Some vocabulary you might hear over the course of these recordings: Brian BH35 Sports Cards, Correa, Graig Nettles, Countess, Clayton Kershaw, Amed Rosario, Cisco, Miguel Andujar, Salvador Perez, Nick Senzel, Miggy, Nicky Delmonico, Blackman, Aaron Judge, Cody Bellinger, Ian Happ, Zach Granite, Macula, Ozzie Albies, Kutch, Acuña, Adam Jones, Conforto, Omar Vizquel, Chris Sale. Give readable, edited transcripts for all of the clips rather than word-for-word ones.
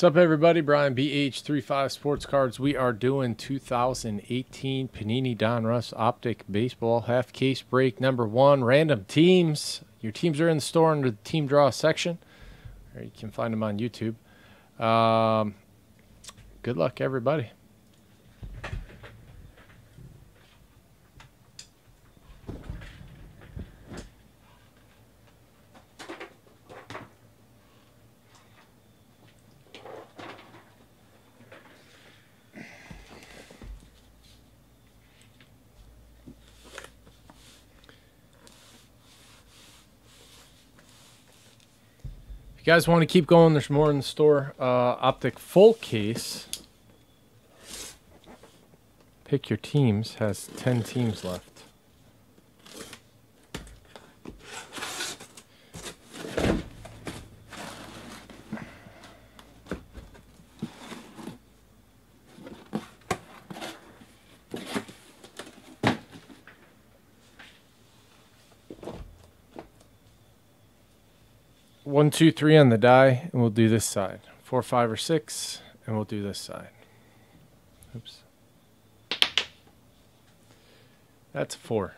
What's up, everybody? Brian BH35 Sports Cards. We are doing 2018 Panini Donruss Optic Baseball half case break number one. Random teams. Your teams are in the store under the team draw section, or you can find them on YouTube. Good luck, everybody. If you guys want to keep going, there's more in the store. Optic full case. Pick your teams. Has 10 teams left. One, two, three on the die, and we'll do this side. Four, five, or six, and we'll do this side. Oops. That's four.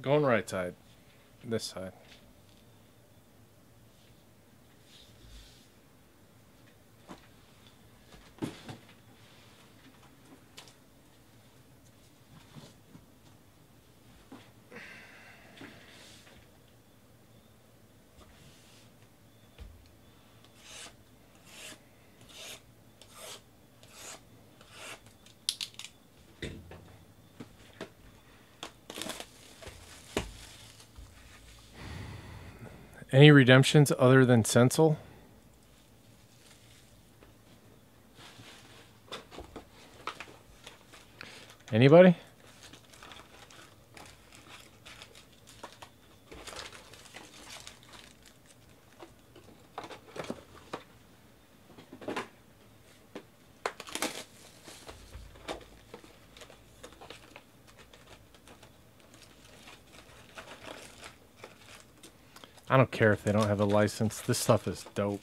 Going right side. This side. Any redemptions other than Senzel? Anybody? I don't care if they don't have a license. This stuff is dope.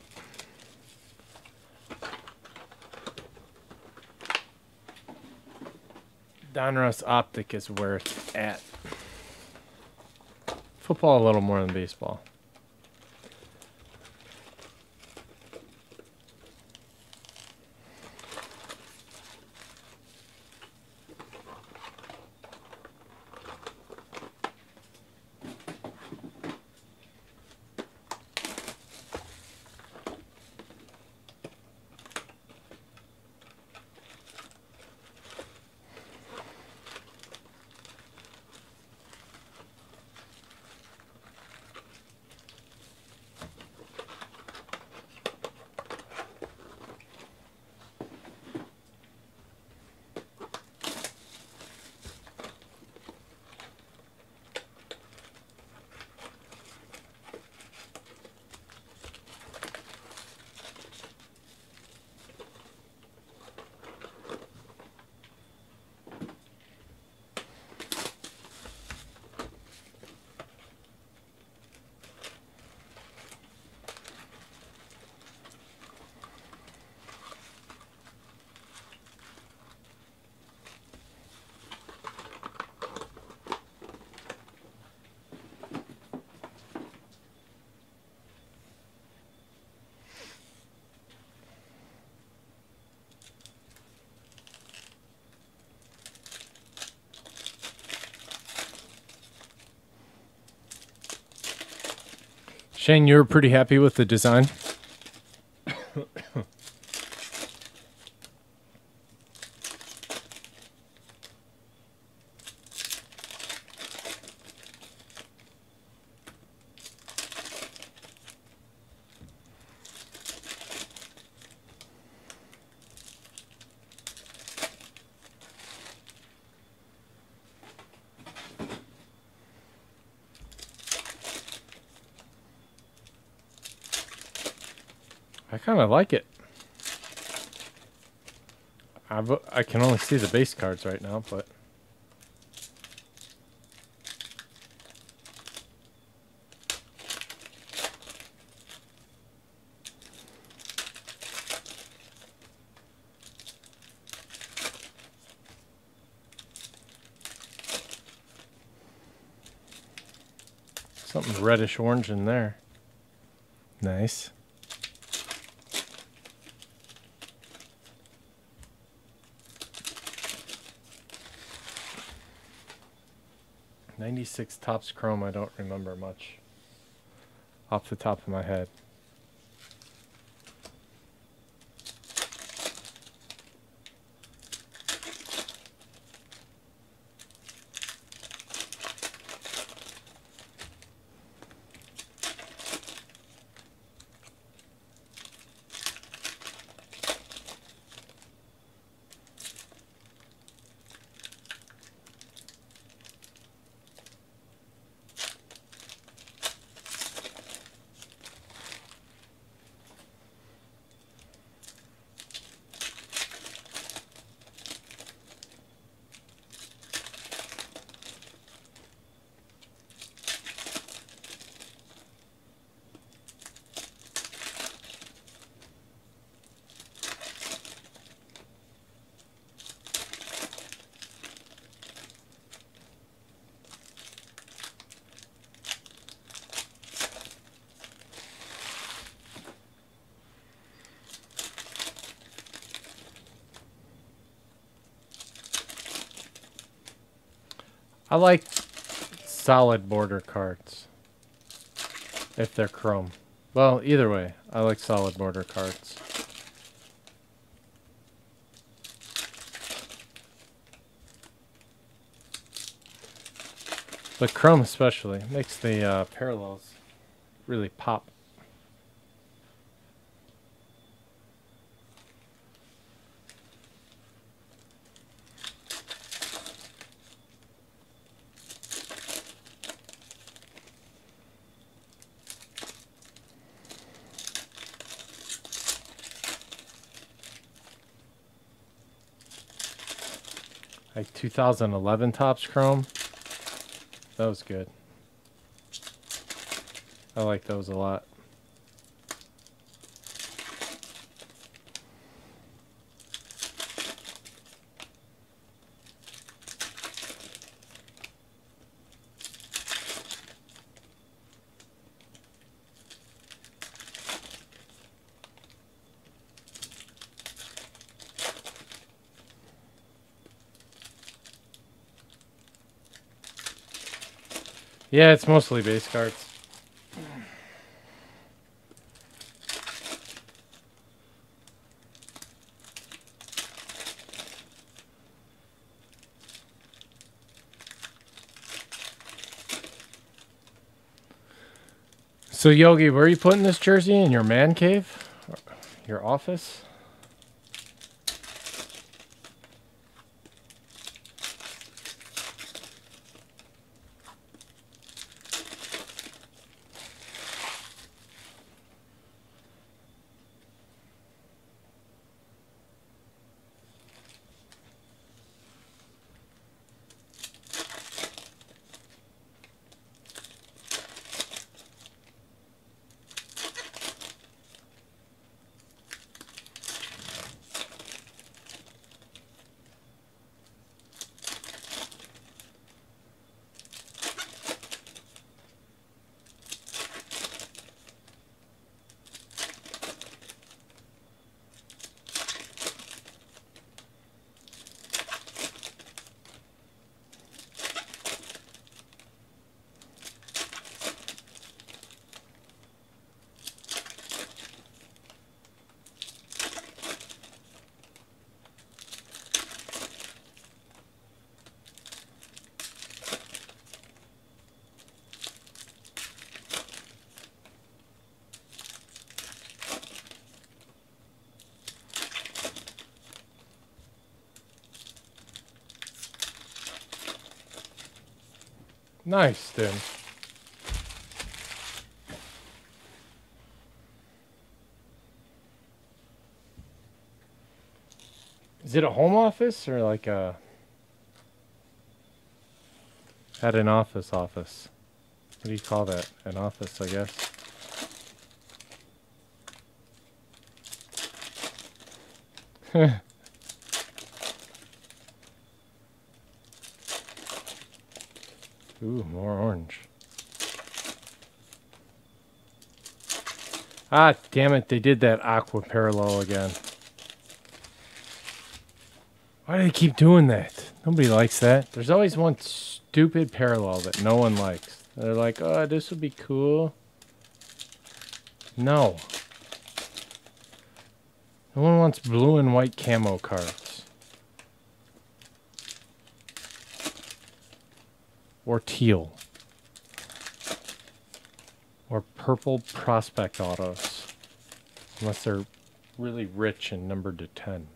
Donruss Optic is where it's at. Football a little more than baseball. Shane, you were pretty happy with the design. I kind of like it. I can only see the base cards right now, but... Something reddish-orange in there. Nice. '96 Topps Chrome, I don't remember much off the top of my head. I like solid border cards, if they're chrome. Well, either way, I like solid border cards. But chrome especially makes the parallels really pop. Like 2011 Topps Chrome. That was good. I like those a lot. Yeah, it's mostly base cards. So Yogi, where are you putting this jersey? In your man cave? Your office? Nice, dude. Is it a home office or like a... Had an office? What do you call that? An office, I guess. Heh. Ooh, more orange. Ah, damn it. They did that aqua parallel again. Why do they keep doing that? Nobody likes that. There's always one stupid parallel that no one likes. They're like, oh, this would be cool. No. No one wants blue and white camo cards. Or teal. Or purple prospect autos. Unless they're really rich and numbered to 10.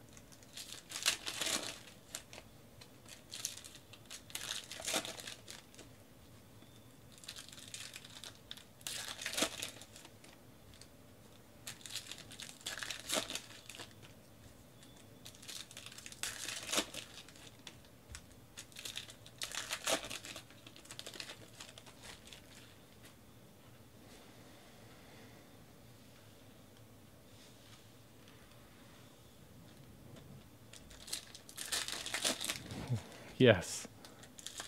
Yes.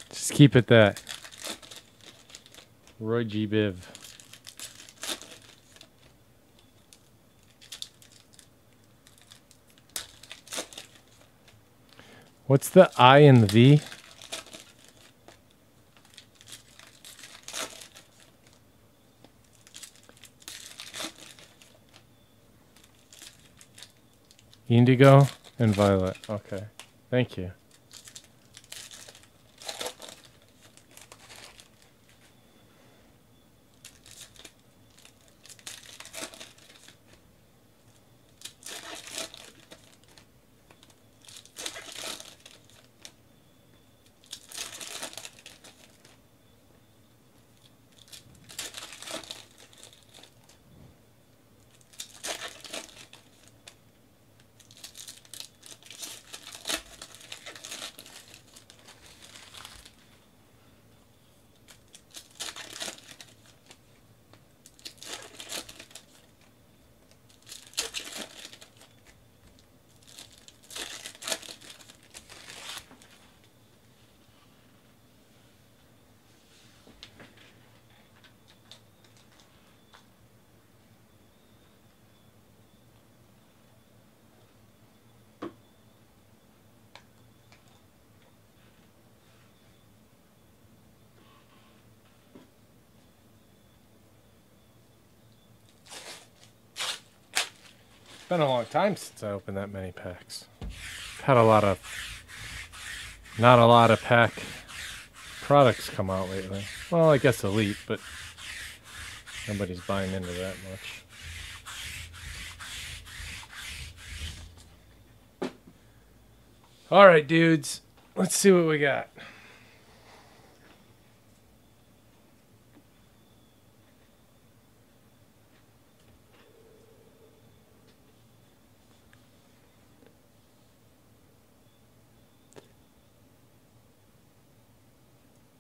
Just keep it that. Roy G. Biv. What's the I and the V? Indigo and violet. Okay. Thank you. It's been a long time since I opened that many packs. Had a lot of, not a lot of pack products come out lately. Well, I guess Elite, but nobody's buying into that much. All right, dudes, let's see what we got.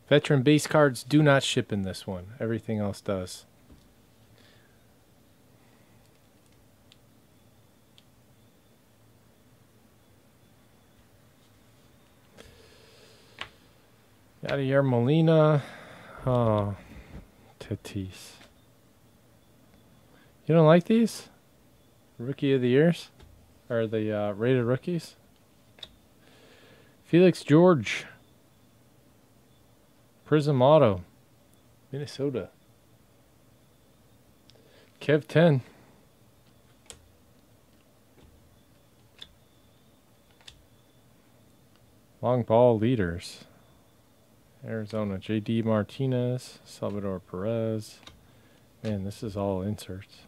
Veteran base cards do not ship in this one. Everything else does. Yadier Molina. Oh, Tatis. You don't like these? Rookie of the Years? Or the rated rookies? Felix George. Prism Auto, Minnesota. Kev 10. Long ball leaders. Arizona, J.D. Martinez, Salvador Perez. Man, this is all inserts.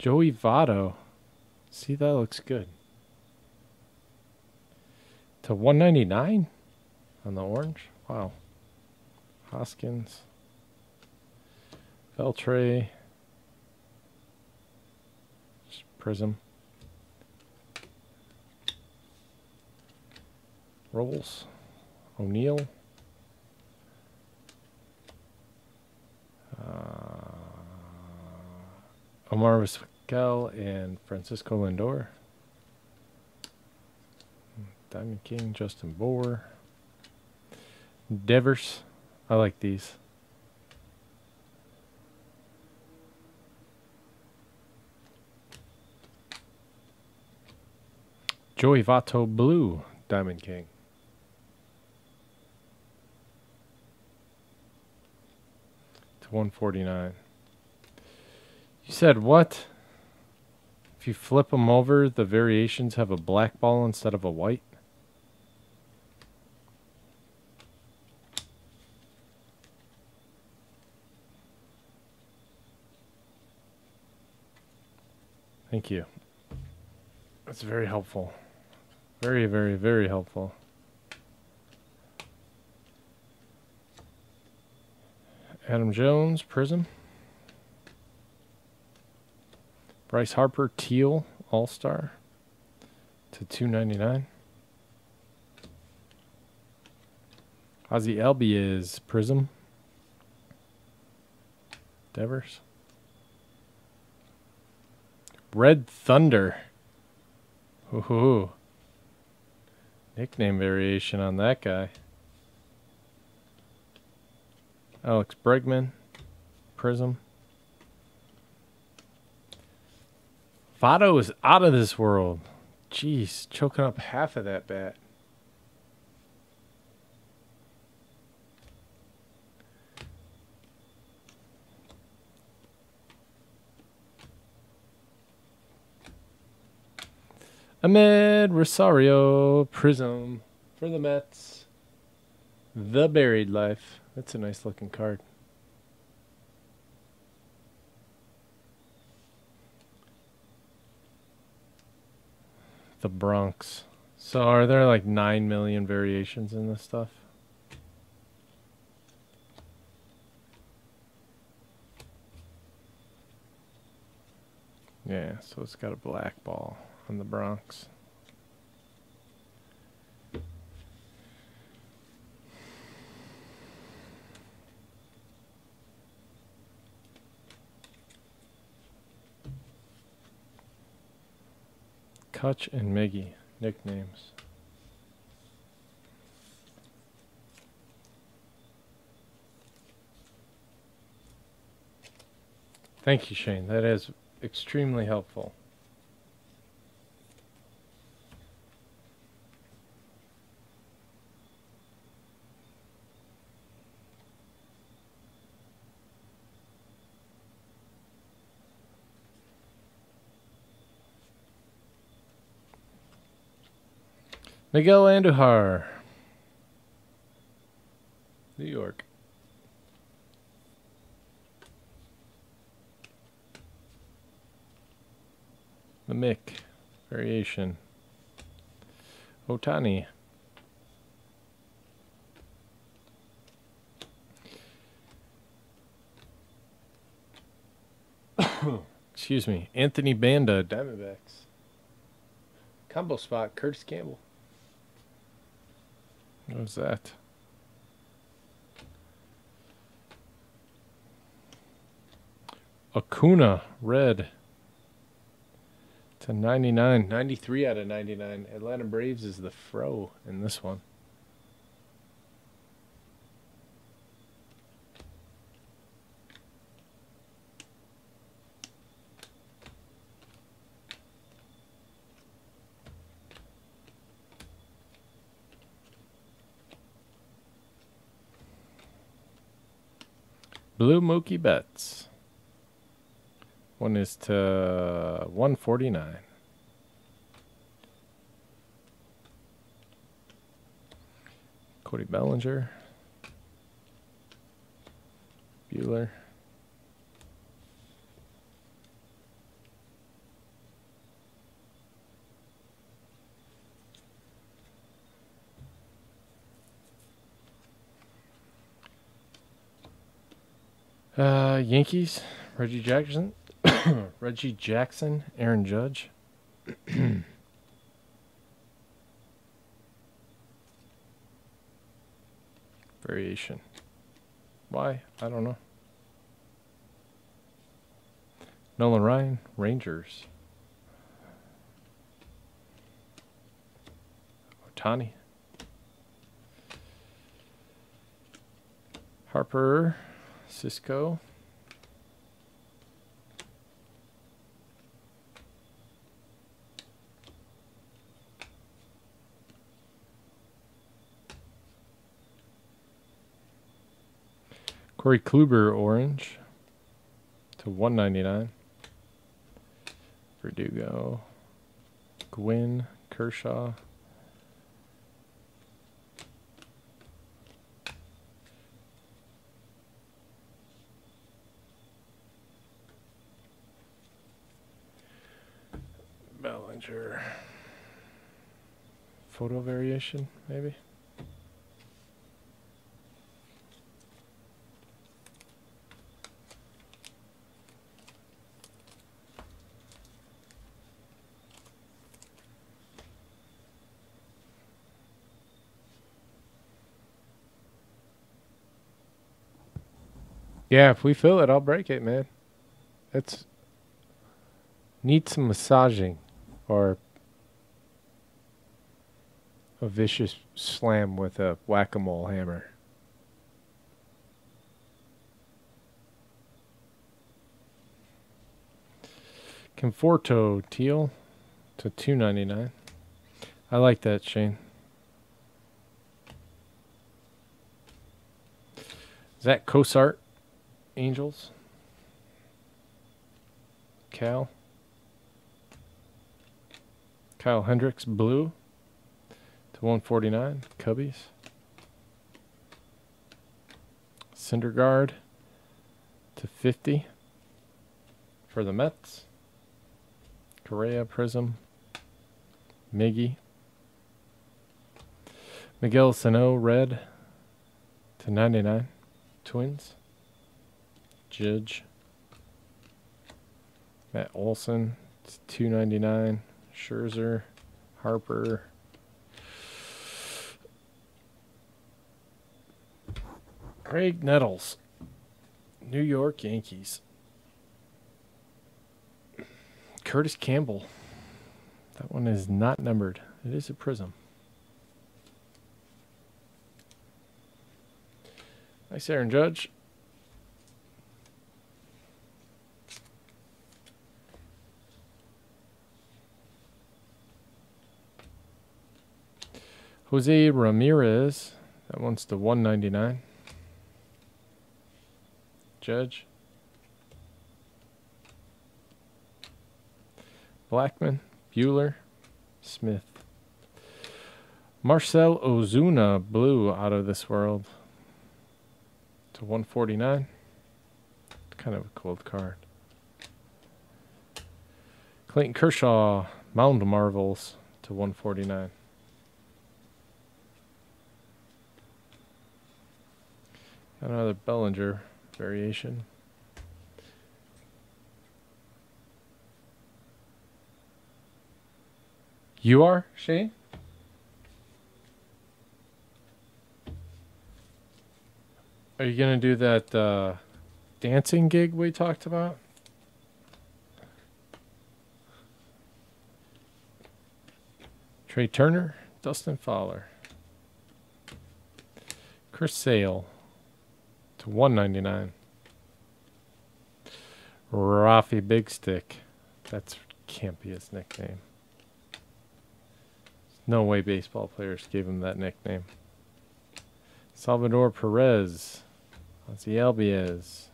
Joey Votto. See, that looks good. To 199 on the orange. Wow. Hoskins, Veltre, just Prism, Rolls, O'Neill, Omar Vizquel, and Francisco Lindor, Diamond King, Justin Bohr, Devers. I like these. Joey Votto Blue, Diamond King. /149. You said what? If you flip them over, the variations have a black ball instead of a white? Thank you. That's very helpful. Very, very, very helpful. Adam Jones, Prism. Bryce Harper, Teal, All-Star /299. Ozzie Albies, Prism. Devers. Red Thunder. Ooh. Nickname variation on that guy. Alex Bregman, Prism. Votto is out of this world. Jeez, choking up half of that bat. Amed Rosario, Prism for the Mets. The Buried Life. That's a nice looking card. The Bronx. So are there like 9 million variations in this stuff? Yeah, so it's got a black ball on the Bronx. Kutch and Miggy, nicknames. Thank you, Shane. That is extremely helpful. Miguel Andujar, New York. Mimic, variation. Ohtani. Excuse me. Anthony Banda, Diamondbacks. Combo spot, Curtis Campbell. What was that? Acuña, red. /99. 93 out of 99. Atlanta Braves is the fro in this one. Blue Mookie Betts. One is /149. Cody Bellinger. Buehler. Yankees, Reggie Jackson, Aaron Judge. Variation. Why? I don't know. Nolan Ryan, Rangers. Ohtani. Harper. Cisco. Corey Kluber, orange. /199. Verdugo. Gwynn. Kershaw. Bellinger. Photo variation, maybe? Yeah, if we fill it, I'll break it, man. That's needs some massaging or a vicious slam with a whack-a-mole hammer. Conforto teal /299. I like that, Shane. Is that Cosart? Angels. Kyle Hendricks blue /149. Cubbies. Syndergaard /50 for the Mets. Correa prism. Miggy. Miguel Sano red /99. Twins. Judge. Matt Olson /299. Scherzer. Harper. Graig Nettles, New York Yankees. Curtis Campbell. That one is not numbered. It is a prism. Nice Aaron Judge. Jose Ramirez. That one's /199. Judge. Blackman. Buehler. Smith. Marcell Ozuna blue out of this world /149. Kind of a cold card. Clayton Kershaw Mound Marvels /149. Another Bellinger variation. You are, Shane? Are you going to do that dancing gig we talked about? Trey Turner, Dustin Fowler. Chris Sale. /199. Rafi Big Stick. That can't be his nickname. There's no way baseball players gave him that nickname. Salvador Perez. Ozzie Albies.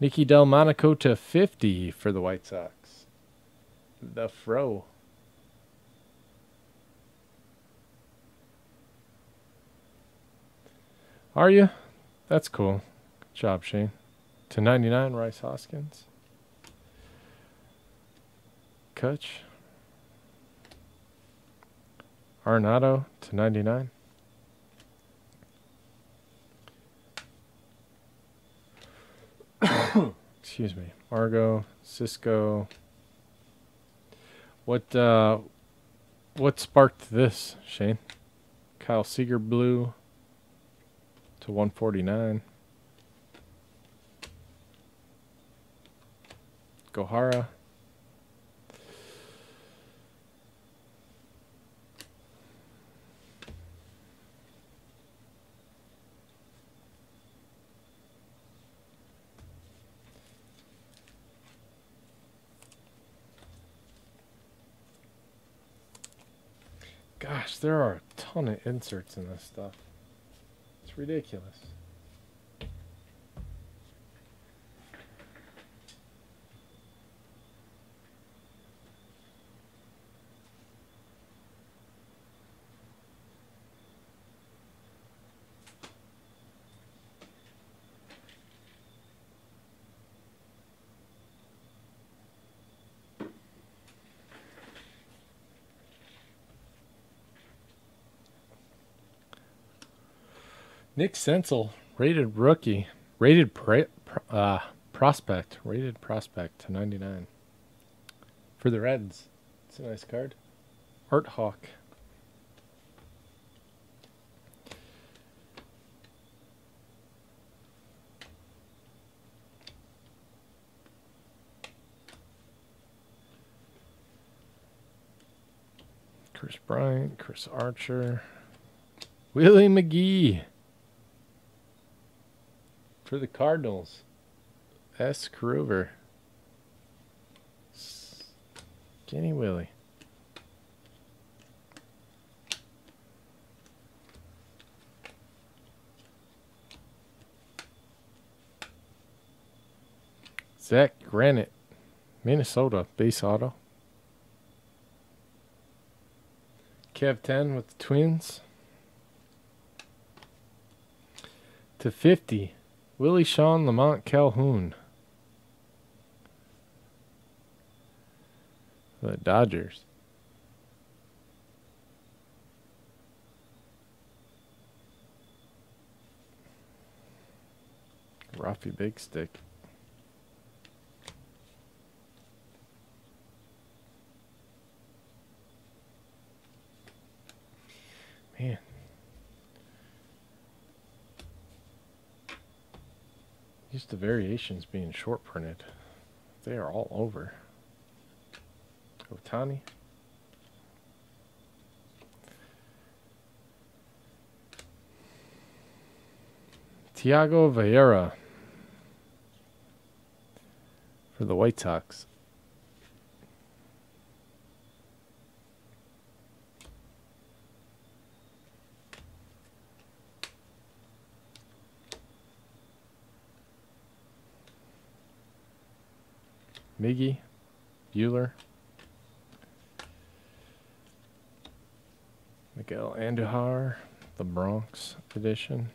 Nicky Delmonico /50 for the White Sox. The Fro. Are you? That's cool. Good job, Shane. /99, Rice Hoskins. Kutch. Arenado /99. Excuse me. Margo, Cisco. What sparked this, Shane? Kyle Seager blue /149. Gohara. Gosh, there are a ton of inserts in this stuff. Ridiculous. Nick Senzel, rated rookie, rated prospect /99 for the Reds. It's a nice card. Art Hawk. Chris Bryant, Chris Archer, Willie McGee for the Cardinals. S. Kruger, Kenny Willie. Zach Granite, Minnesota, base auto. Kev 10 with the Twins. /50, Willie Sean Lamont Calhoun. The Dodgers. Rafi Big Stick. Man. Just the variations being short printed. They are all over. Ohtani. Tiago Vieira for the White Sox. Miggy, Buehler, Miguel Andujar, the Bronx edition.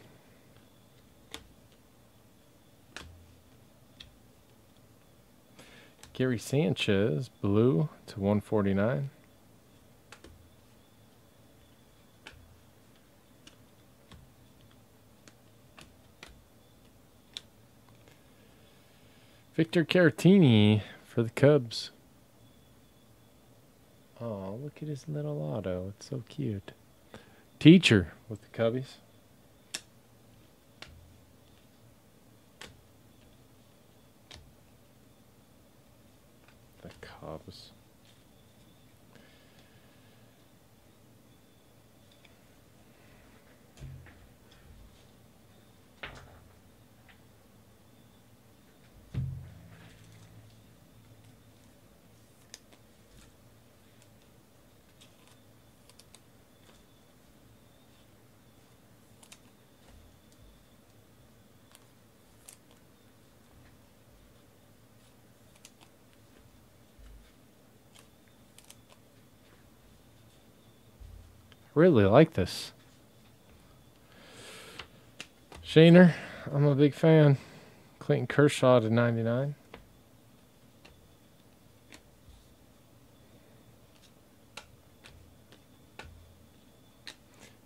Gary Sanchez, blue /149. Victor Caratini for the Cubs. Oh, look at his little auto. It's so cute. Teacher with the Cubbies. The Cubs. Really like this. Shaner, I'm a big fan. Clayton Kershaw /99.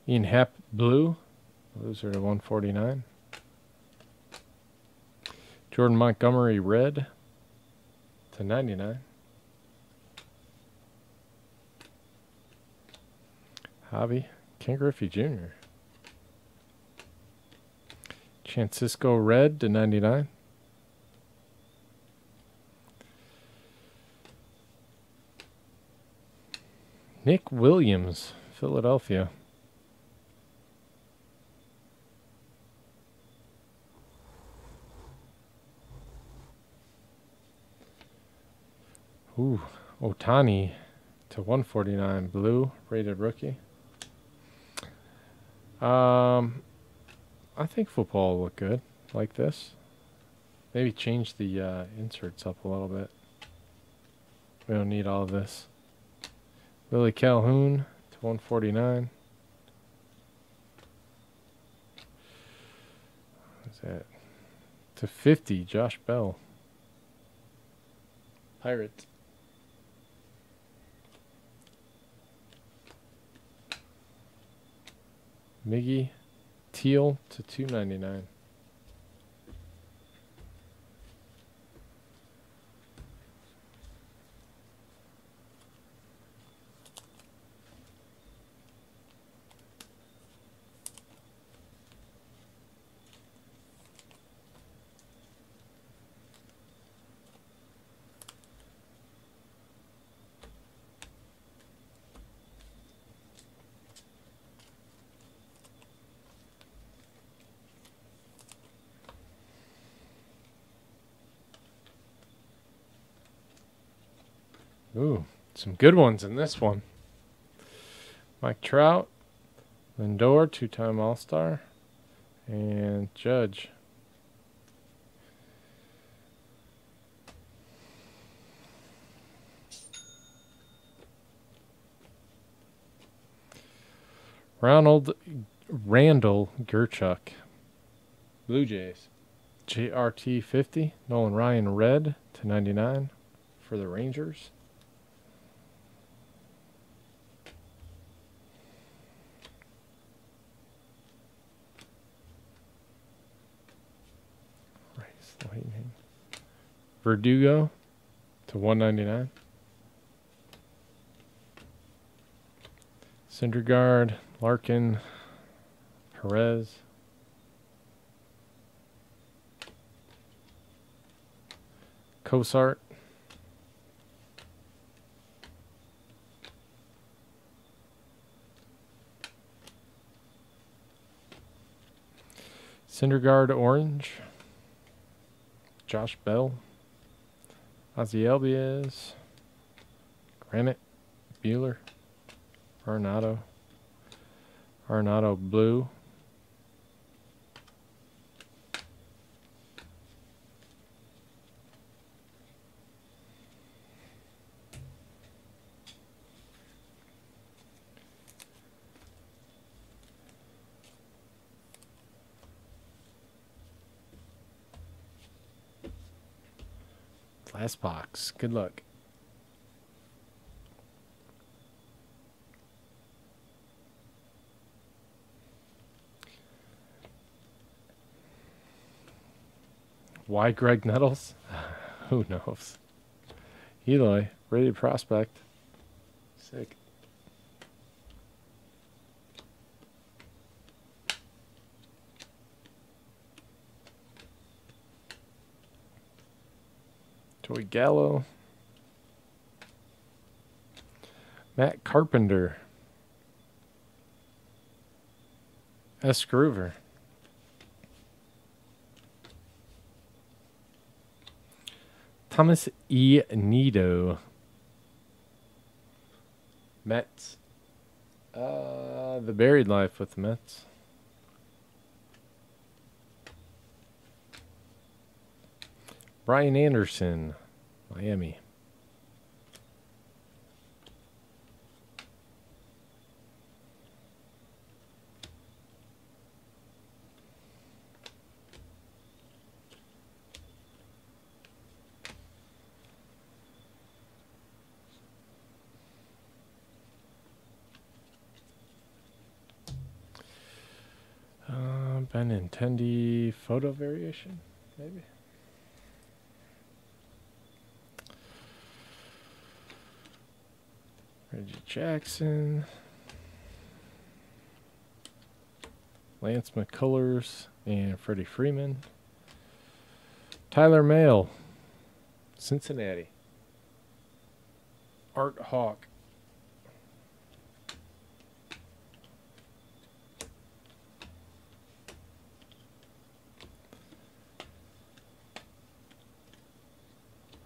Ian Happ, blue. Those are /149. Jordan Montgomery, red /99. Hobby, Ken Griffey Jr. Francisco red /99. Nick Williams, Philadelphia. Ooh, Ohtani /149, blue, rated rookie. I think football will look good like this. Maybe change the inserts up a little bit. We don't need all of this. Willie Calhoun /149. What's that? /50, Josh Bell. Pirates. Miggy, Teal to 299. Ooh, some good ones in this one. Mike Trout, Lindor, two-time All-Star, and Judge. Randall Gurchuk, Blue Jays. JRT50, Nolan Ryan red /99 for the Rangers. Verdugo to 199. Syndergaard, Larkin, Perez. Cosart. Syndergaard orange. Josh Bell. Ozzie Albies, Granite, Buehler, Arenado blue, last box. Good luck. Why Graig Nettles? Who knows? Eloy, rated prospect. Sick. Joey Gallo, Matt Carpenter, S. Groover, Thomas E. Nido, Mets, The Buried Life with the Mets. Brian Anderson, Miami. Benintendi photo variation, maybe. Reggie Jackson, Lance McCullers, and Freddie Freeman. Tyler Mahle, Cincinnati. Art Hawk.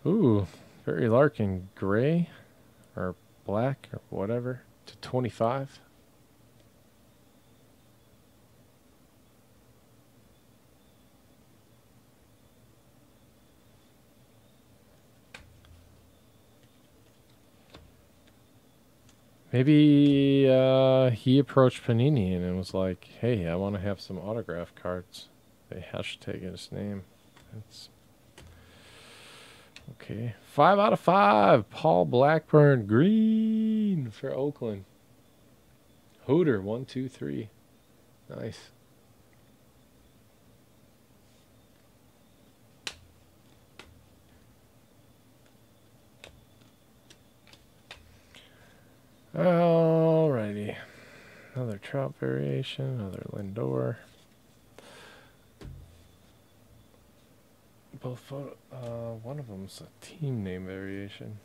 Ooh, very Larkin gray or black or whatever to 25. Maybe he approached Panini and it was like, hey, I want to have some autograph cards. They hashtag his name. That's okay. 5 out of 5. Paul Blackburn green for Oakland. Hooter 1, 2, 3. Nice. Alrighty. Another Trout variation, another Lindor. Both photo, one of them's a team name variation.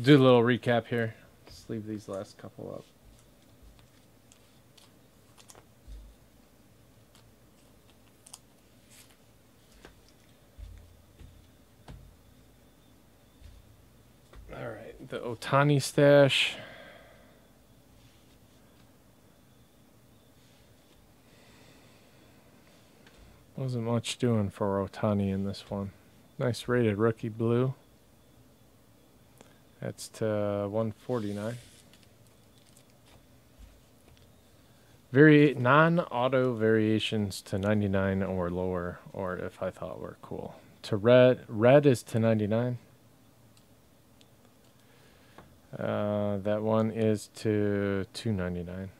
Do a little recap here. Just leave these last couple up. All right, the Ohtani stash. Wasn't much doing for Ohtani in this one. Nice rated rookie blue. That's to 149. Very non-auto variations to 99 or lower, or if I thought were cool. To red, red is to 99. That one is to 299.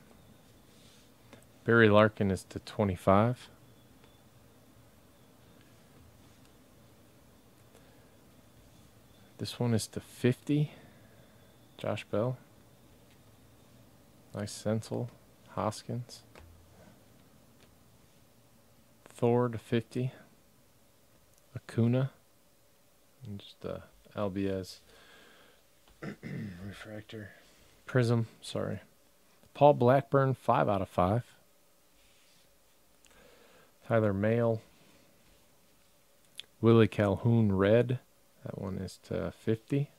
Barry Larkin is to 25. This one is to 50. Josh Bell. Nice Senzel. Hoskins. Thor to 50. Acuña. And just Albies. Refractor. Prism. Sorry. Paul Blackburn, 5/5. Tyler Mahle. Willie Calhoun, red. That one is to 50.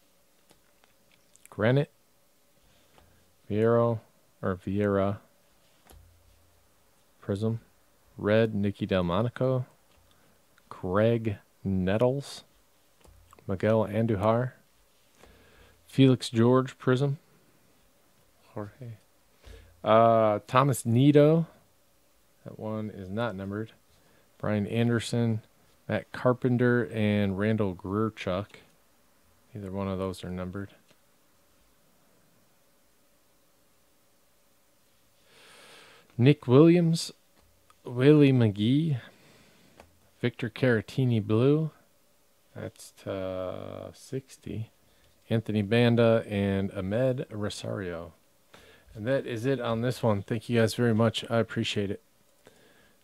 Granite. Vieira. Prism. Red. Nicky Delmonico. Graig Nettles. Miguel Andujar. Felix George. Prism. Jorge. Thomas Nido. That one is not numbered. Brian Anderson. Matt Carpenter and Randall Gruchuk. Either one of those are numbered. Nick Williams, Willie McGee, Victor Caratini blue. That's to 60. Anthony Banda and Amed Rosario. And that is it on this one. Thank you guys very much. I appreciate it.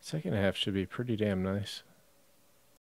Second half should be pretty damn nice.